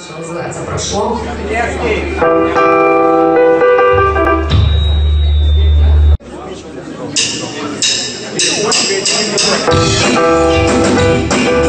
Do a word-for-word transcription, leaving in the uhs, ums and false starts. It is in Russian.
что называется, прошло. Редактор субтитров А.Семкин Корректор А.Егорова